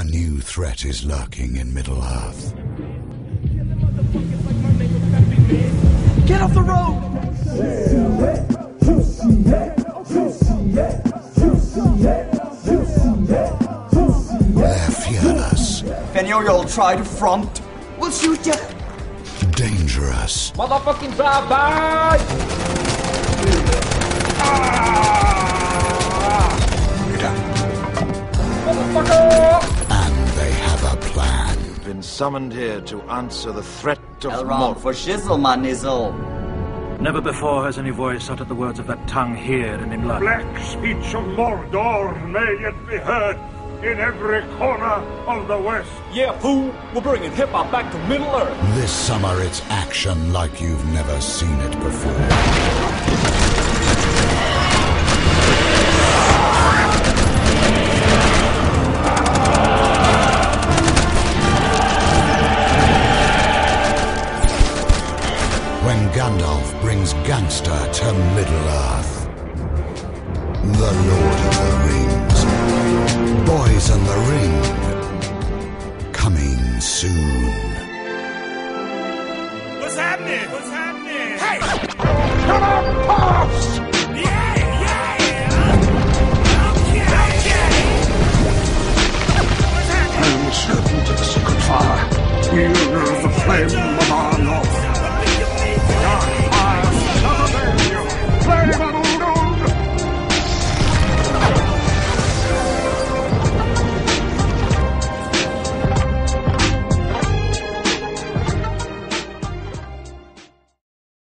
A new threat is lurking in Middle-earth. Get off the road! They're fearless. If any of y'all try to front, we'll shoot ya! Dangerous. Motherfucking bye-bye! Motherfucker! And they have a plan. Been summoned here to answer the threat of Mordor. For shizzle, my nizzle. Never before has any voice uttered the words of that tongue here in Imladris. Black speech of Mordor may yet be heard in every corner of the West. Yeah, fool, we're bringing hip-hop back to Middle-earth. This summer, it's action like you've never seen it before.